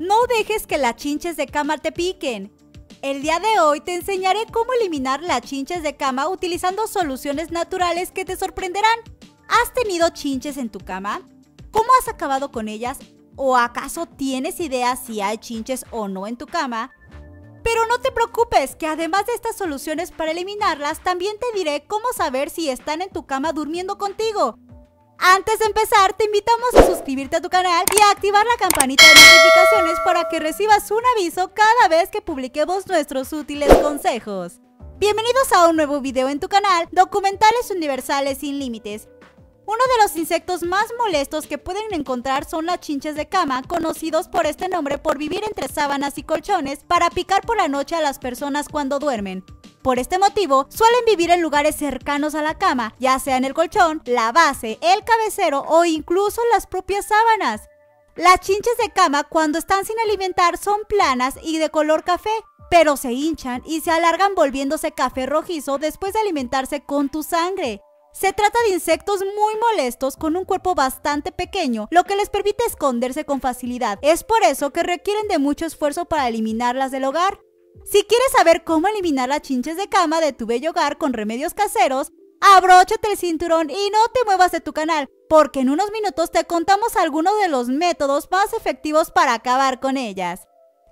No dejes que las chinches de cama te piquen. El día de hoy te enseñaré cómo eliminar las chinches de cama utilizando soluciones naturales que te sorprenderán. ¿Has tenido chinches en tu cama? ¿Cómo has acabado con ellas? ¿O acaso tienes idea si hay chinches o no en tu cama? Pero no te preocupes, que además de estas soluciones para eliminarlas, también te diré cómo saber si están en tu cama durmiendo contigo. Antes de empezar, te invitamos a suscribirte a tu canal y a activar la campanita de notificaciones para que recibas un aviso cada vez que publiquemos nuestros útiles consejos. Bienvenidos a un nuevo video en tu canal, Documentales Universales Sin Límites. Uno de los insectos más molestos que pueden encontrar son las chinches de cama, conocidos por este nombre por vivir entre sábanas y colchones para picar por la noche a las personas cuando duermen. Por este motivo, suelen vivir en lugares cercanos a la cama, ya sea en el colchón, la base, el cabecero o incluso las propias sábanas. Las chinches de cama, cuando están sin alimentar, son planas y de color café, pero se hinchan y se alargan volviéndose café rojizo después de alimentarse con tu sangre. Se trata de insectos muy molestos con un cuerpo bastante pequeño, lo que les permite esconderse con facilidad. Es por eso que requieren de mucho esfuerzo para eliminarlas del hogar. Si quieres saber cómo eliminar las chinches de cama de tu bello hogar con remedios caseros, abróchate el cinturón y no te muevas de tu canal, porque en unos minutos te contamos algunos de los métodos más efectivos para acabar con ellas.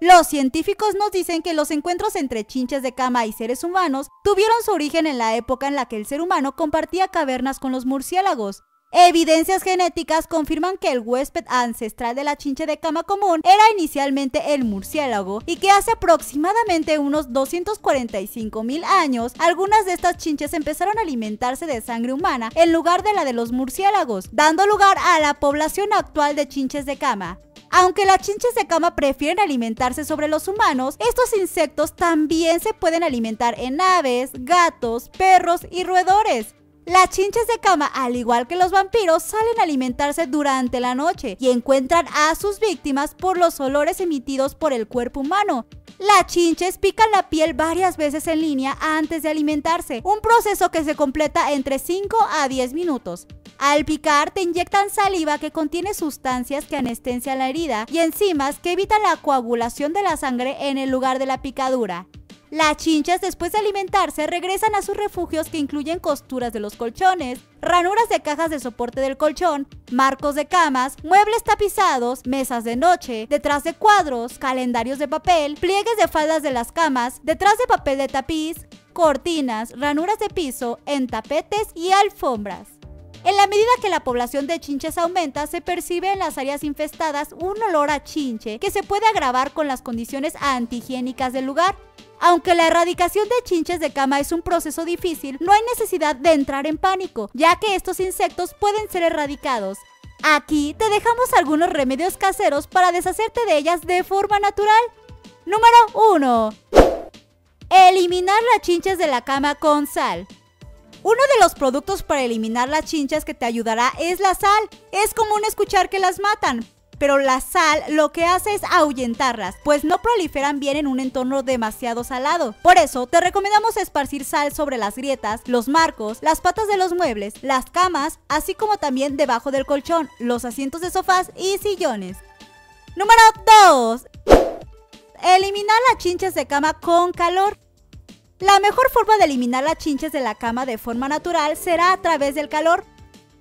Los científicos nos dicen que los encuentros entre chinches de cama y seres humanos tuvieron su origen en la época en la que el ser humano compartía cavernas con los murciélagos. Evidencias genéticas confirman que el huésped ancestral de la chinche de cama común era inicialmente el murciélago y que hace aproximadamente unos 245.000 años, algunas de estas chinches empezaron a alimentarse de sangre humana en lugar de la de los murciélagos, dando lugar a la población actual de chinches de cama. Aunque las chinches de cama prefieren alimentarse sobre los humanos, estos insectos también se pueden alimentar en aves, gatos, perros y roedores. Las chinches de cama, al igual que los vampiros, salen a alimentarse durante la noche y encuentran a sus víctimas por los olores emitidos por el cuerpo humano. Las chinches pican la piel varias veces en línea antes de alimentarse, un proceso que se completa entre 5 a 10 minutos. Al picar te inyectan saliva que contiene sustancias que anestesian la herida y enzimas que evitan la coagulación de la sangre en el lugar de la picadura. Las chinches, después de alimentarse, regresan a sus refugios que incluyen costuras de los colchones, ranuras de cajas de soporte del colchón, marcos de camas, muebles tapizados, mesas de noche, detrás de cuadros, calendarios de papel, pliegues de faldas de las camas, detrás de papel de tapiz, cortinas, ranuras de piso, en tapetes y alfombras. En la medida que la población de chinches aumenta, se percibe en las áreas infestadas un olor a chinche que se puede agravar con las condiciones antihigiénicas del lugar. Aunque la erradicación de chinches de cama es un proceso difícil, no hay necesidad de entrar en pánico, ya que estos insectos pueden ser erradicados. Aquí te dejamos algunos remedios caseros para deshacerte de ellas de forma natural. Número 1. Eliminar las chinches de la cama con sal. Uno de los productos para eliminar las chinches que te ayudará es la sal. Es común escuchar que las matan, pero la sal lo que hace es ahuyentarlas, pues no proliferan bien en un entorno demasiado salado. Por eso, te recomendamos esparcir sal sobre las grietas, los marcos, las patas de los muebles, las camas, así como también debajo del colchón, los asientos de sofás y sillones. Número 2. Eliminar las chinches de cama con calor. La mejor forma de eliminar las chinches de la cama de forma natural será a través del calor.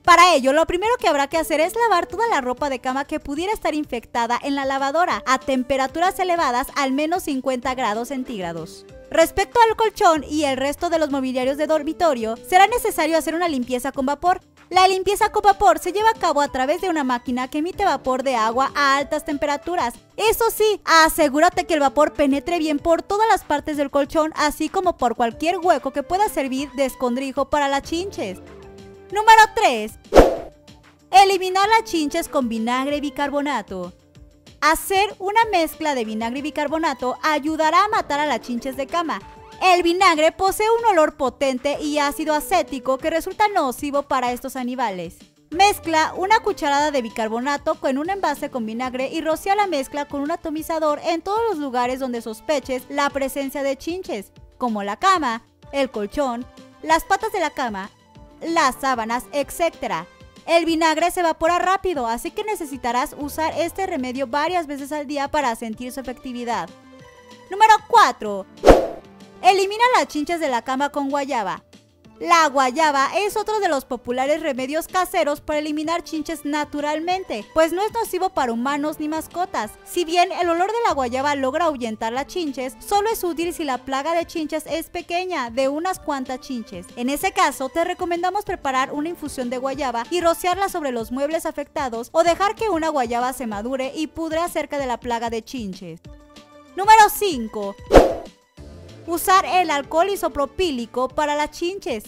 Para ello, lo primero que habrá que hacer es lavar toda la ropa de cama que pudiera estar infectada en la lavadora a temperaturas elevadas al menos 50 grados centígrados. Respecto al colchón y el resto de los mobiliarios de dormitorio, será necesario hacer una limpieza con vapor. La limpieza con vapor se lleva a cabo a través de una máquina que emite vapor de agua a altas temperaturas. Eso sí, asegúrate que el vapor penetre bien por todas las partes del colchón, así como por cualquier hueco que pueda servir de escondrijo para las chinches. Número 3. Eliminar las chinches con vinagre y bicarbonato. Hacer una mezcla de vinagre y bicarbonato ayudará a matar a las chinches de cama. El vinagre posee un olor potente y ácido acético que resulta nocivo para estos animales. Mezcla una cucharada de bicarbonato con un envase con vinagre y rocía la mezcla con un atomizador en todos los lugares donde sospeches la presencia de chinches, como la cama, el colchón, las patas de la cama, las sábanas, etc. El vinagre se evapora rápido, así que necesitarás usar este remedio varias veces al día para sentir su efectividad. Número 4. Elimina las chinches de la cama con guayaba. La guayaba es otro de los populares remedios caseros para eliminar chinches naturalmente, pues no es nocivo para humanos ni mascotas. Si bien el olor de la guayaba logra ahuyentar las chinches, solo es útil si la plaga de chinches es pequeña, de unas cuantas chinches. En ese caso, te recomendamos preparar una infusión de guayaba y rociarla sobre los muebles afectados o dejar que una guayaba se madure y pudra cerca de la plaga de chinches. Número 5. Usar el alcohol isopropílico para las chinches.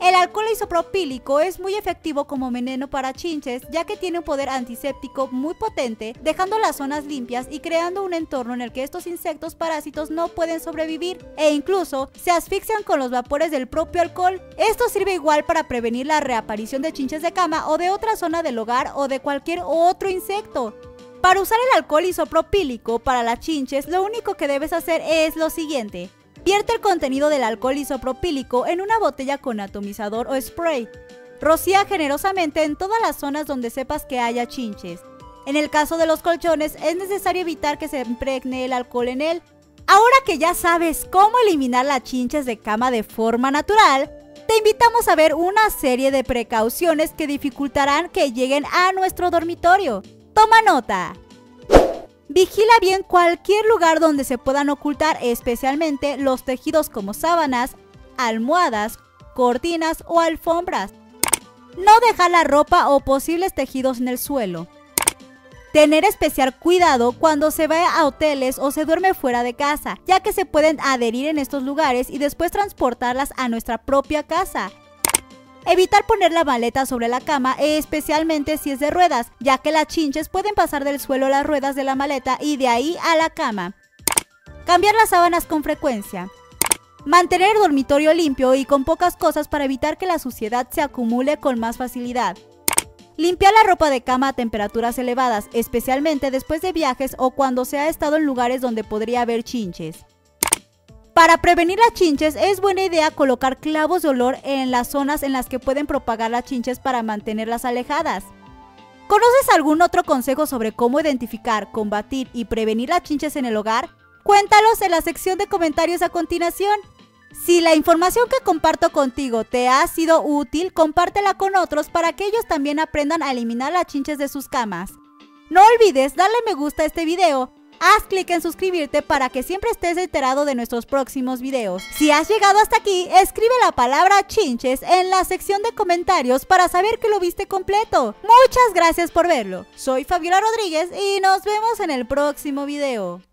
El alcohol isopropílico es muy efectivo como veneno para chinches, ya que tiene un poder antiséptico muy potente, dejando las zonas limpias y creando un entorno en el que estos insectos parásitos no pueden sobrevivir, e incluso se asfixian con los vapores del propio alcohol. Esto sirve igual para prevenir la reaparición de chinches de cama o de otra zona del hogar o de cualquier otro insecto. Para usar el alcohol isopropílico para las chinches, lo único que debes hacer es lo siguiente. Vierte el contenido del alcohol isopropílico en una botella con atomizador o spray. Rocía generosamente en todas las zonas donde sepas que haya chinches. En el caso de los colchones, es necesario evitar que se impregne el alcohol en él. Ahora que ya sabes cómo eliminar las chinches de cama de forma natural, te invitamos a ver una serie de precauciones que dificultarán que lleguen a nuestro dormitorio. ¡Toma nota! Vigila bien cualquier lugar donde se puedan ocultar, especialmente los tejidos como sábanas, almohadas, cortinas o alfombras. No dejar la ropa o posibles tejidos en el suelo. Tener especial cuidado cuando se va a hoteles o se duerme fuera de casa, ya que se pueden adherir en estos lugares y después transportarlas a nuestra propia casa. Evitar poner la maleta sobre la cama, especialmente si es de ruedas, ya que las chinches pueden pasar del suelo a las ruedas de la maleta y de ahí a la cama. Cambiar las sábanas con frecuencia. Mantener el dormitorio limpio y con pocas cosas para evitar que la suciedad se acumule con más facilidad. Limpiar la ropa de cama a temperaturas elevadas, especialmente después de viajes o cuando se ha estado en lugares donde podría haber chinches. Para prevenir las chinches es buena idea colocar clavos de olor en las zonas en las que pueden propagar las chinches para mantenerlas alejadas. ¿Conoces algún otro consejo sobre cómo identificar, combatir y prevenir las chinches en el hogar? Cuéntalos en la sección de comentarios a continuación. Si la información que comparto contigo te ha sido útil, compártela con otros para que ellos también aprendan a eliminar las chinches de sus camas. No olvides darle me gusta a este video. Haz clic en suscribirte para que siempre estés enterado de nuestros próximos videos. Si has llegado hasta aquí, escribe la palabra chinches en la sección de comentarios para saber que lo viste completo. Muchas gracias por verlo. Soy Fabiola Rodríguez y nos vemos en el próximo video.